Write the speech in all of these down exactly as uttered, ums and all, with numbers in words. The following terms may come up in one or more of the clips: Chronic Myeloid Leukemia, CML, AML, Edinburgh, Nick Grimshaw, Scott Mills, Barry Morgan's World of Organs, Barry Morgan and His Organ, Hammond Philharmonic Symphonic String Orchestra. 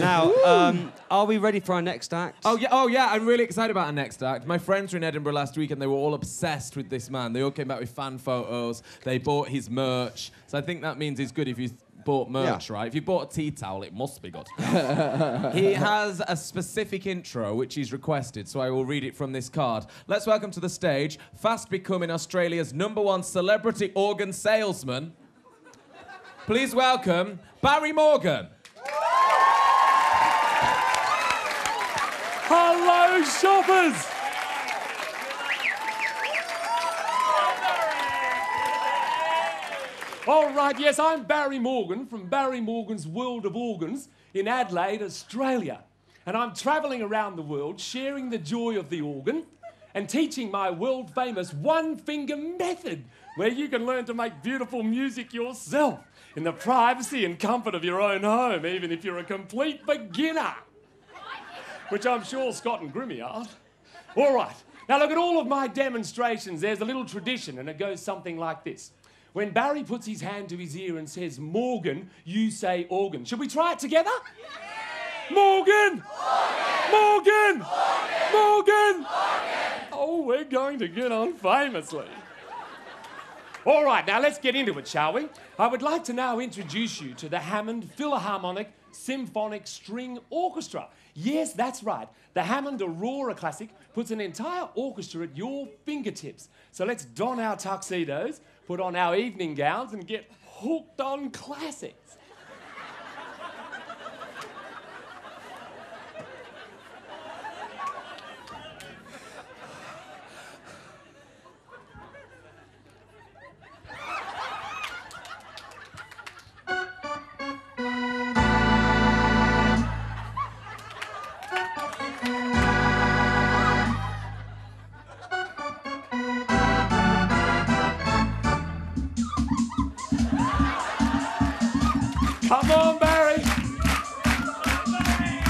Now, um, are we ready for our next act? Oh yeah, oh yeah, I'm really excited about our next act. My friends were in Edinburgh last week and they were all obsessed with this man. They all came back with fan photos. They bought his merch. So I think that means he's good if you bought merch, yeah. right? If you bought a tea towel, it must be good. He has a specific intro which he's requested, so I will read it from this card. Let's welcome to the stage, fast becoming Australia's number one celebrity organ salesman. Please welcome Barry Morgan. Hello, shoppers! All right, yes, I'm Barry Morgan from Barry Morgan's World of Organs in Adelaide, Australia. And I'm travelling around the world sharing the joy of the organ and teaching my world-famous one-finger method where you can learn to make beautiful music yourself in the privacy and comfort of your own home, even if you're a complete beginner. Which I'm sure Scott and Grimmy aren't. All right, now look, at all of my demonstrations, there's a little tradition, and it goes something like this. When Barry puts his hand to his ear and says, "Morgan," you say "organ." Should we try it together? Yay! Morgan! Morgan! Morgan! Morgan! Morgan! Oh, we're going to get on famously. All right, now let's get into it, shall we? I would like to now introduce you to the Hammond Philharmonic Symphonic String Orchestra. Yes, that's right. The Hammond Aurora Classic puts an entire orchestra at your fingertips. So let's don our tuxedos, put on our evening gowns and get hooked on classics. Come on, Barry. Come on, Barry.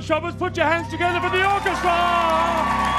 Shoppers, put your hands together for the orchestra!